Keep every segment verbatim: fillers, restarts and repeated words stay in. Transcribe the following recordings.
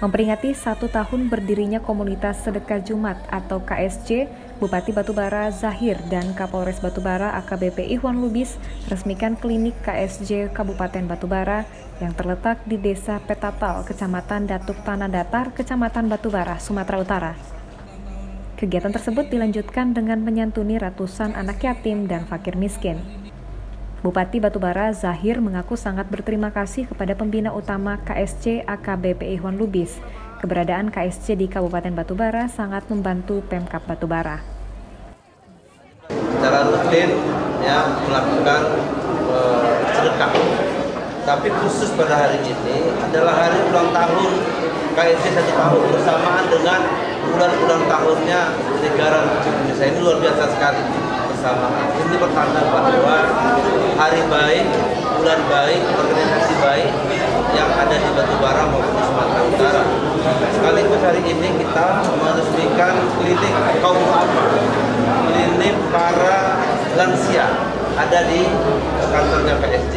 Memperingati satu tahun berdirinya Komunitas Sedekah Jumat atau K S J, Bupati Batu Bara Zahir dan Kapolres Batu Bara A K B P Ikhwan Lubis resmikan klinik K S J Kabupaten Batu Bara yang terletak di Desa Petatal, Kecamatan Datuk Tanah Datar, Kecamatan Batu Bara, Sumatera Utara. Kegiatan tersebut dilanjutkan dengan menyantuni ratusan anak yatim dan fakir miskin. Bupati Batu Bara Zahir mengaku sangat berterima kasih kepada pembina utama K S C A K B P Ikhwan Lubis. Keberadaan K S C di Kabupaten Batu Bara sangat membantu Pemkab Batu Bara. Secara rutin ya melakukan uh, sedekah. Tapi khusus pada hari ini adalah hari ulang tahun K S C satu tahun bersamaan dengan bulan ulang tahunnya negara Indonesia. Ini luar biasa sekali bersamaan. Ini pertanda bahwa hari baik, bulan baik, organisasi baik yang ada di Batu Bara maupun di Sumatera Utara. Sekaligus hari ini kita meresmikan klinik kaum duafa, klinik para lansia ada di kantornya K S J.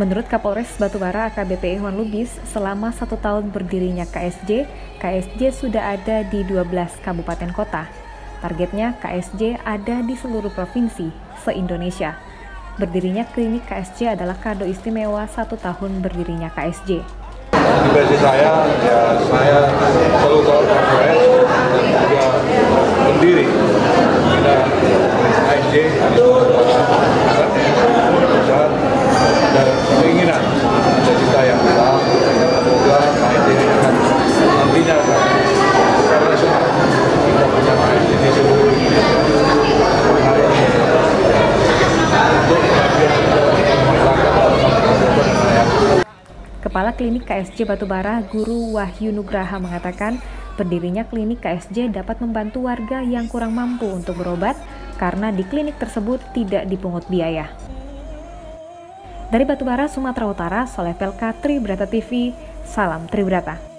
Menurut Kapolres Batu Bara A K B P Ikhwan Lubis, selama satu tahun berdirinya K S J, K S J sudah ada di dua belas kabupaten kota. Targetnya K S J ada di seluruh provinsi se-Indonesia. Berdirinya klinik K S J adalah kado istimewa satu tahun berdirinya K S J. Di base saya, ya saya selalu tahu K S J dan juga pendiri dan K S J itu adalah dan keinginan dari saya bahwa semoga K S J akan membina karena semua kita punya K S J di seluruh Indonesia. Kepala Klinik K S J Batu Bara, Guruh Wahyu Nugraha mengatakan, berdirinya klinik K S J dapat membantu warga yang kurang mampu untuk berobat karena di klinik tersebut tidak dipungut biaya. Dari Batu Bara, Sumatera Utara, Sholeh Pelka, Tribrata T V, salam Tribrata.